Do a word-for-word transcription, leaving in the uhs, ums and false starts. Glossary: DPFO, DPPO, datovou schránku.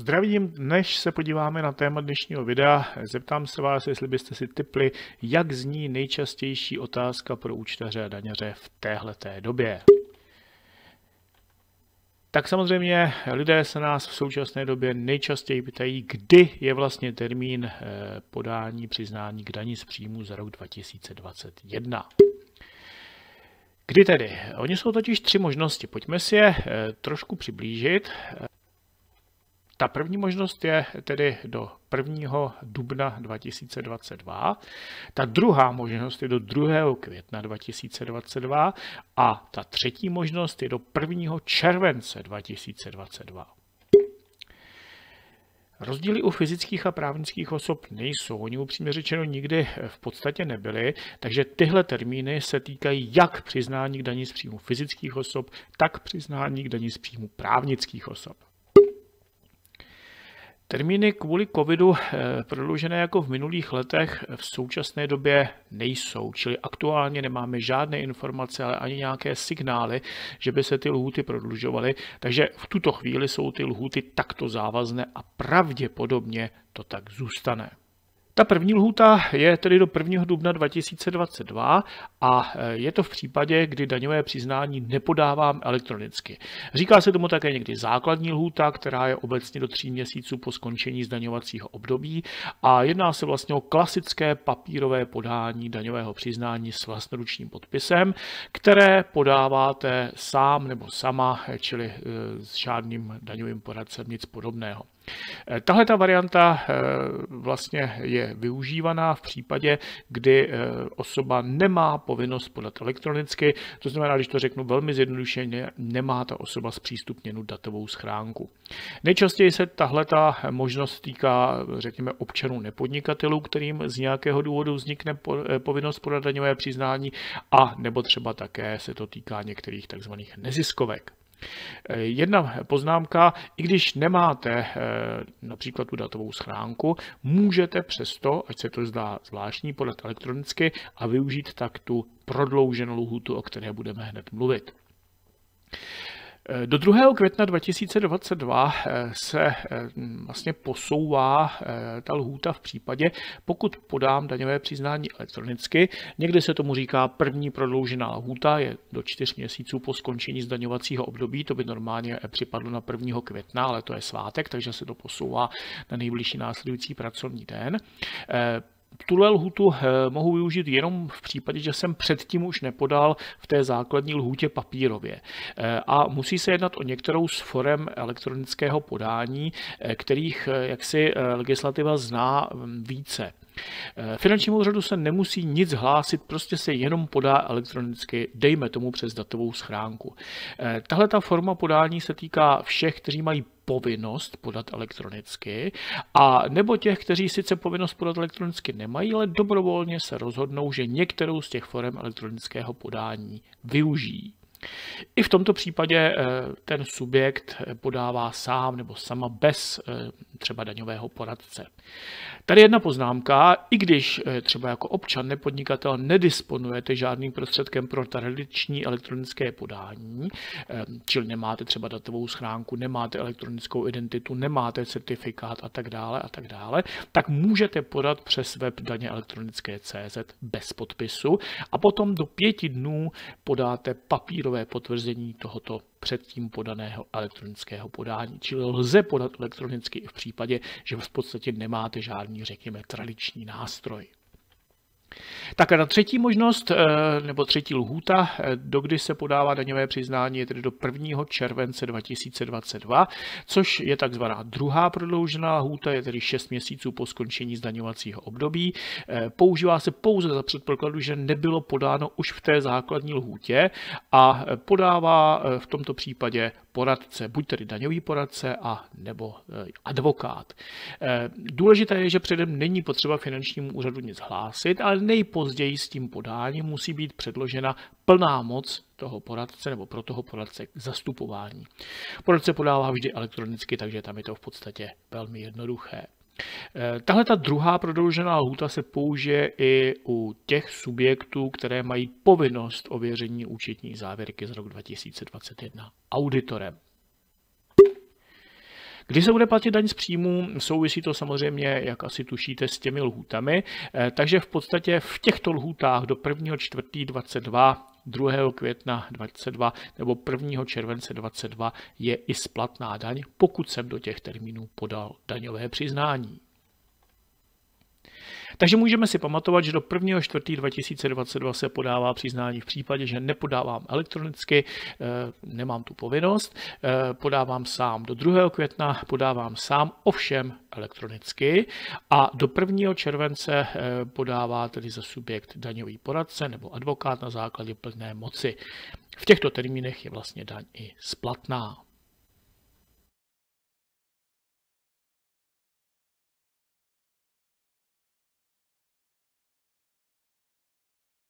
Zdravím, než se podíváme na téma dnešního videa, zeptám se vás, jestli byste si tipli, jak zní nejčastější otázka pro účtaře a daňaře v téhleté době. Tak samozřejmě lidé se nás v současné době nejčastěji ptají, kdy je vlastně termín podání přiznání k dani z příjmu za rok dva tisíce dvacet jedna. Kdy tedy? Oni jsou totiž tři možnosti, pojďme si je trošku přiblížit. Ta první možnost je tedy do prvního dubna dva tisíce dvacet dva, ta druhá možnost je do druhého května dva tisíce dvacet dva a ta třetí možnost je do prvního července dva tisíce dvacet dva. Rozdíly u fyzických a právnických osob nejsou, oni upřímně řečeno nikdy v podstatě nebyly, takže tyhle termíny se týkají jak přiznání k dani z příjmu fyzických osob, tak přiznání k dani z příjmu právnických osob. Termíny kvůli covidu prodloužené jako v minulých letech v současné době nejsou, čili aktuálně nemáme žádné informace, ale ani nějaké signály, že by se ty lhůty prodlužovaly, takže v tuto chvíli jsou ty lhůty takto závazné a pravděpodobně to tak zůstane. Ta první lhůta je tedy do prvního dubna dva tisíce dvacet dva a je to v případě, kdy daňové přiznání nepodávám elektronicky. Říká se tomu také někdy základní lhůta, která je obecně do tří měsíců po skončení zdaňovacího období a jedná se vlastně o klasické papírové podání daňového přiznání s vlastnoručním podpisem, které podáváte sám nebo sama, čili s žádným daňovým poradcem, nic podobného. Tahle ta varianta vlastně je využívaná v případě, kdy osoba nemá povinnost podat elektronicky, to znamená, když to řeknu velmi zjednodušeně, nemá ta osoba zpřístupněnu datovou schránku. Nejčastěji se tahle ta možnost týká, řekněme, občanů nepodnikatelů, kterým z nějakého důvodu vznikne povinnost podat daňové přiznání, a nebo třeba také se to týká některých tzv. neziskovek. Jedna poznámka, i když nemáte například tu datovou schránku, můžete přesto, ať se to zdá zvláštní, podat elektronicky a využít tak tu prodlouženou lhůtu, o které budeme hned mluvit. Do druhého května dva tisíce dvacet dva se vlastně posouvá ta lhůta v případě, pokud podám daňové přiznání elektronicky. Někdy se tomu říká první prodloužená lhůta, je do čtyř měsíců po skončení zdaňovacího období, to by normálně připadlo na prvního května, ale to je svátek, takže se to posouvá na nejbližší následující pracovní den. Tuhle lhůtu mohu využít jenom v případě, že jsem předtím už nepodal v té základní lhůtě papírově. A musí se jednat o některou z forem elektronického podání, kterých jaksi legislativa zná více. Finančnímu úřadu se nemusí nic hlásit, prostě se jenom podá elektronicky, dejme tomu přes datovou schránku. Tahle ta forma podání se týká všech, kteří mají povinnost podat elektronicky, a nebo těch, kteří sice povinnost podat elektronicky nemají, ale dobrovolně se rozhodnou, že některou z těch forem elektronického podání využijí. I v tomto případě ten subjekt podává sám nebo sama bez třeba daňového poradce. Tady jedna poznámka, i když třeba jako občan, nepodnikatel nedisponujete žádným prostředkem pro tradiční elektronické podání, čili nemáte třeba datovou schránku, nemáte elektronickou identitu, nemáte certifikát a tak dále a tak dále, tak můžete podat přes web daně elektronické tečka cz bez podpisu a potom do pěti dnů podáte papírové potvrzení tohoto předtím podaného elektronického podání. Čili lze podat elektronicky i v případě, že v podstatě nemáte žádný, řekněme, tradiční nástroj. Tak a ta třetí možnost, nebo třetí lhůta, dokdy se podává daňové přiznání, je tedy do prvního července dva tisíce dvacet dva, což je takzvaná druhá prodloužená lhůta, je tedy šest měsíců po skončení zdaňovacího období. Používá se pouze za předpokladu, že nebylo podáno už v té základní lhůtě a podává v tomto případě poradce, buď tedy daňový poradce a nebo advokát. Důležité je, že předem není potřeba finančnímu úřadu nic hlásit, ale nejpozději s tím podáním musí být předložena plná moc toho poradce nebo pro toho poradce k zastupování. Poradce podává vždy elektronicky, takže tam je to v podstatě velmi jednoduché. Tahle ta druhá prodloužená lhůta se použije i u těch subjektů, které mají povinnost ověření účetní závěrky z roku dva tisíce dvacet jedna auditorem. Kdy se bude platit daň z příjmů, souvisí to samozřejmě, jak asi tušíte, s těmi lhůtami, takže v podstatě v těchto lhůtách do prvního čtvrtého dvacet dva, druhého května dvacet dva nebo prvního července dvacet dva je i splatná daň, pokud jsem do těch termínů podal daňové přiznání. Takže můžeme si pamatovat, že do prvního čtvrtého dva tisíce dvacet dva se podává přiznání v případě, že nepodávám elektronicky, nemám tu povinnost, podávám sám. Do druhého května podávám sám, ovšem elektronicky, a do prvního července podává tedy za subjekt daňový poradce nebo advokát na základě plné moci. V těchto termínech je vlastně daň i splatná.